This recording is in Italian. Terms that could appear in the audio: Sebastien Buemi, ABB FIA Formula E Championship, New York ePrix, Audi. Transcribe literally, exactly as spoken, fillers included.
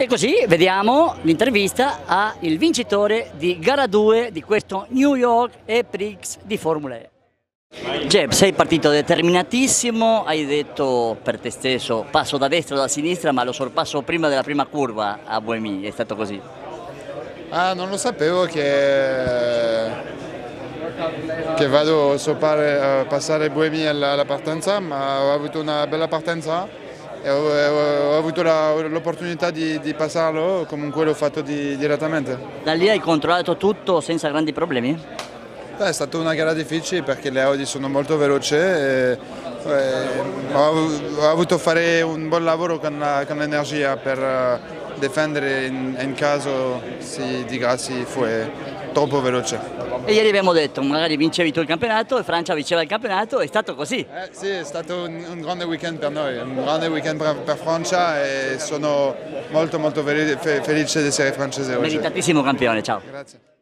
E così vediamo l'intervista al vincitore di gara due di questo New York E-Prix di Formula E. Jeb, sei partito determinatissimo, hai detto per te stesso passo da destra o da sinistra, ma lo sorpasso prima della prima curva a Buemi, è stato così? Ah, non lo sapevo che... che vado a passare Buemi alla partenza, ma ho avuto una bella partenza e ho, ho, ho avuto l'opportunità di, di passarlo, comunque l'ho fatto di, direttamente. Da lì hai controllato tutto senza grandi problemi? Beh, è stata una gara difficile perché le Audi sono molto veloci e, e ho, ho avuto fare un buon lavoro con l'energia per difendere in, in caso si, di Grassi fu troppo veloce. E ieri abbiamo detto, magari vincevi tu il campionato e Francia vinceva il campionato, è stato così? Eh, sì, è stato un, un grande weekend per noi, un grande weekend per, per Francia e sono molto molto felice di essere francese oggi. Meritatissimo campione, ciao. Grazie.